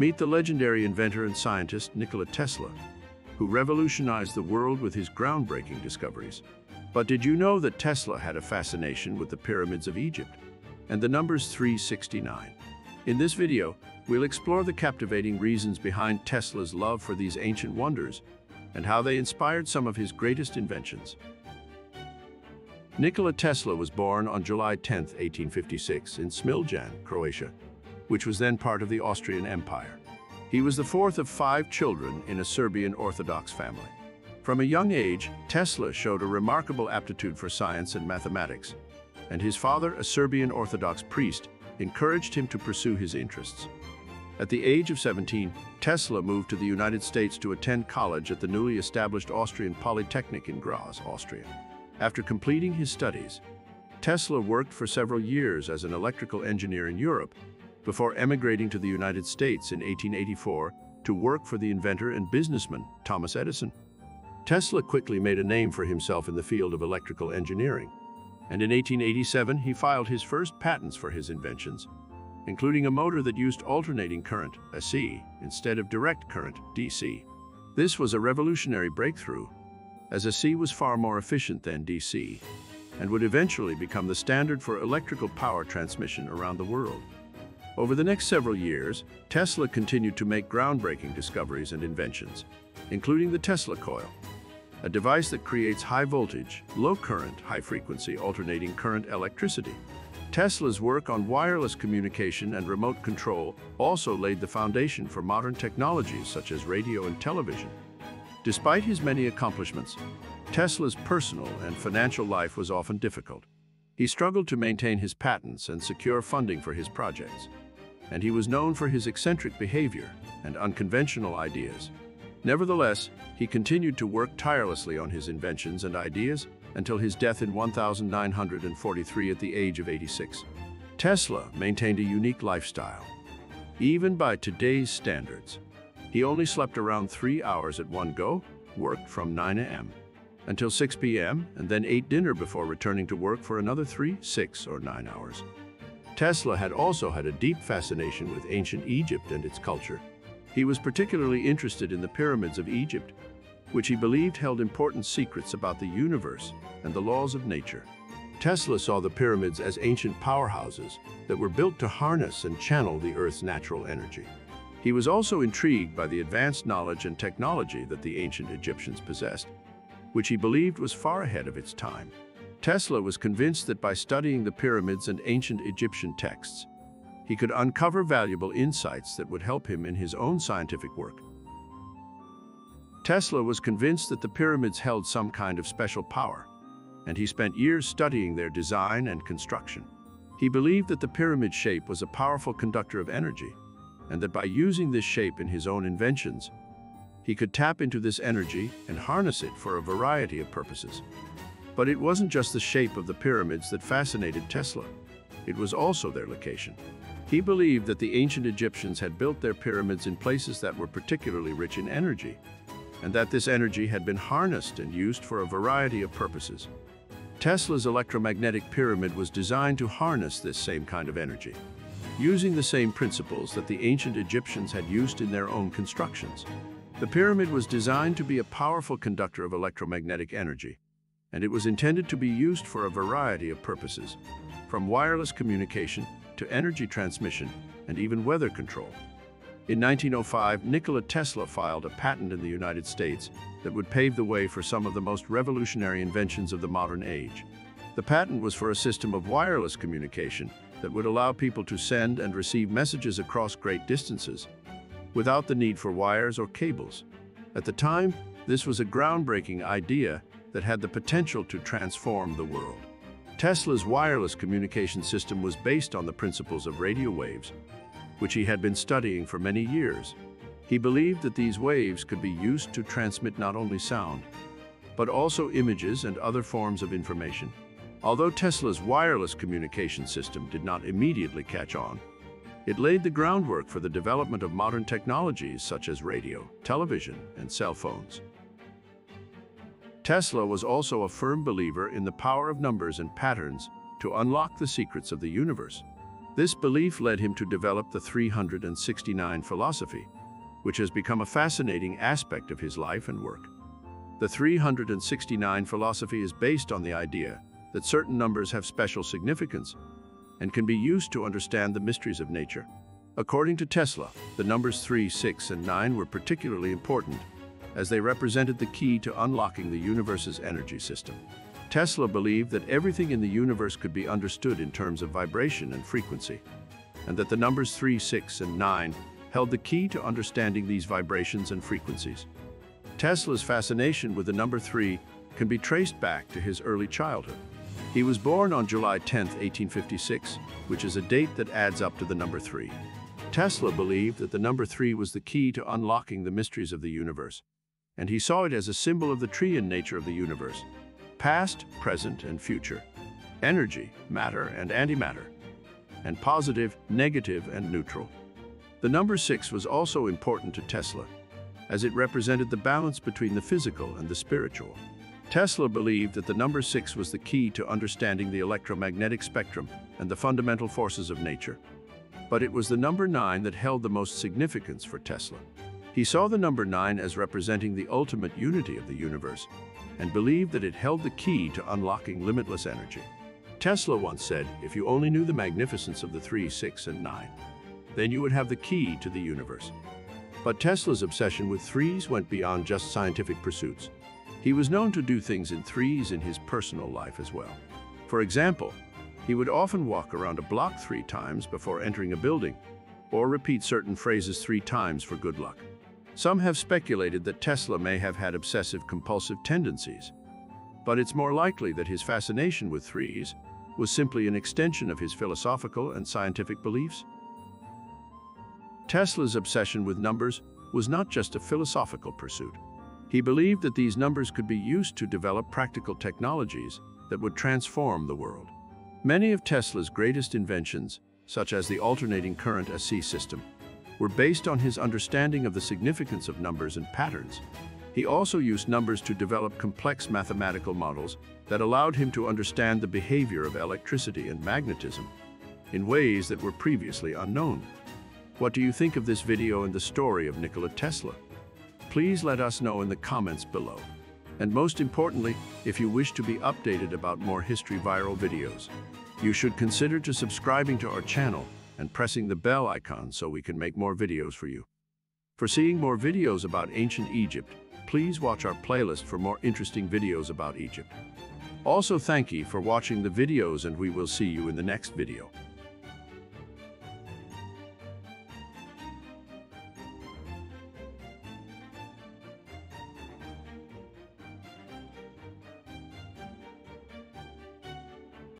Meet the legendary inventor and scientist Nikola Tesla, who revolutionized the world with his groundbreaking discoveries. But did you know that Tesla had a fascination with the pyramids of Egypt and the numbers 369? In this video, we'll explore the captivating reasons behind Tesla's love for these ancient wonders and how they inspired some of his greatest inventions. Nikola Tesla was born on July 10, 1856 in Smiljan, Croatia, which was then part of the Austrian Empire. He was the fourth of five children in a Serbian Orthodox family. From a young age, Tesla showed a remarkable aptitude for science and mathematics, and his father, a Serbian Orthodox priest, encouraged him to pursue his interests. At the age of 17, Tesla moved to the United States to attend college at the newly established Austrian Polytechnic in Graz, Austria. After completing his studies, Tesla worked for several years as an electrical engineer in Europe before emigrating to the United States in 1884 to work for the inventor and businessman Thomas Edison. Tesla quickly made a name for himself in the field of electrical engineering, and in 1887 he filed his first patents for his inventions, including a motor that used alternating current, AC, instead of direct current, DC. This was a revolutionary breakthrough, as AC was far more efficient than DC, and would eventually become the standard for electrical power transmission around the world. Over the next several years, Tesla continued to make groundbreaking discoveries and inventions, including the Tesla coil, a device that creates high voltage, low current, high frequency alternating current electricity. Tesla's work on wireless communication and remote control also laid the foundation for modern technologies such as radio and television. Despite his many accomplishments, Tesla's personal and financial life was often difficult. He struggled to maintain his patents and secure funding for his projects, and he was known for his eccentric behavior and unconventional ideas. Nevertheless, he continued to work tirelessly on his inventions and ideas until his death in 1943 at the age of 86. Tesla maintained a unique lifestyle, even by today's standards. He only slept around 3 hours at one go, worked from 9 a.m. until 6 p.m., and then ate dinner before returning to work for another 3, 6, or 9 hours. Tesla had also had a deep fascination with ancient Egypt and its culture. He was particularly interested in the pyramids of Egypt, which he believed held important secrets about the universe and the laws of nature. Tesla saw the pyramids as ancient powerhouses that were built to harness and channel the Earth's natural energy. He was also intrigued by the advanced knowledge and technology that the ancient Egyptians possessed, which he believed was far ahead of its time. Tesla was convinced that by studying the pyramids and ancient Egyptian texts, he could uncover valuable insights that would help him in his own scientific work. Tesla was convinced that the pyramids held some kind of special power, and he spent years studying their design and construction. He believed that the pyramid shape was a powerful conductor of energy, and that by using this shape in his own inventions, he could tap into this energy and harness it for a variety of purposes. But it wasn't just the shape of the pyramids that fascinated Tesla. It was also their location. He believed that the ancient Egyptians had built their pyramids in places that were particularly rich in energy, and that this energy had been harnessed and used for a variety of purposes. Tesla's electromagnetic pyramid was designed to harness this same kind of energy, using the same principles that the ancient Egyptians had used in their own constructions. The pyramid was designed to be a powerful conductor of electromagnetic energy, and it was intended to be used for a variety of purposes, from wireless communication to energy transmission and even weather control. In 1905, Nikola Tesla filed a patent in the United States that would pave the way for some of the most revolutionary inventions of the modern age. The patent was for a system of wireless communication that would allow people to send and receive messages across great distances without the need for wires or cables. At the time, this was a groundbreaking idea that had the potential to transform the world. Tesla's wireless communication system was based on the principles of radio waves, which he had been studying for many years. He believed that these waves could be used to transmit not only sound, but also images and other forms of information. Although Tesla's wireless communication system did not immediately catch on, it laid the groundwork for the development of modern technologies such as radio, television, and cell phones. Tesla was also a firm believer in the power of numbers and patterns to unlock the secrets of the universe. This belief led him to develop the 369 philosophy, which has become a fascinating aspect of his life and work. The 369 philosophy is based on the idea that certain numbers have special significance and can be used to understand the mysteries of nature. According to Tesla, the numbers 3, 6, and 9 were particularly important, as they represented the key to unlocking the universe's energy system. Tesla believed that everything in the universe could be understood in terms of vibration and frequency, and that the numbers 3, 6, and 9 held the key to understanding these vibrations and frequencies. Tesla's fascination with the number 3 can be traced back to his early childhood. He was born on July 10, 1856, which is a date that adds up to the number 3. Tesla believed that the number 3 was the key to unlocking the mysteries of the universe, and he saw it as a symbol of the Treean nature of the universe: past, present, and future, energy, matter, and antimatter, and positive, negative, and neutral. The number 6 was also important to Tesla, as it represented the balance between the physical and the spiritual. Tesla believed that the number 6 was the key to understanding the electromagnetic spectrum and the fundamental forces of nature. But it was the number 9 that held the most significance for Tesla. He saw the number 9 as representing the ultimate unity of the universe, and believed that it held the key to unlocking limitless energy. Tesla once said, "If you only knew the magnificence of the 3, 6, and 9, then you would have the key to the universe." But Tesla's obsession with threes went beyond just scientific pursuits. He was known to do things in threes in his personal life as well. For example, he would often walk around a block 3 times before entering a building, or repeat certain phrases 3 times for good luck. Some have speculated that Tesla may have had obsessive-compulsive tendencies, but it's more likely that his fascination with threes was simply an extension of his philosophical and scientific beliefs. Tesla's obsession with numbers was not just a philosophical pursuit. He believed that these numbers could be used to develop practical technologies that would transform the world. Many of Tesla's greatest inventions, such as the alternating current AC system, were based on his understanding of the significance of numbers and patterns. He also used numbers to develop complex mathematical models that allowed him to understand the behavior of electricity and magnetism in ways that were previously unknown. What do you think of this video and the story of Nikola Tesla? Please let us know in the comments below. And most importantly, if you wish to be updated about more history viral videos, you should consider subscribing to our channel and pressing the bell icon so we can make more videos for you. For seeing more videos about ancient Egypt, please watch our playlist for more interesting videos about Egypt. Also, thank you for watching the videos, and we will see you in the next video.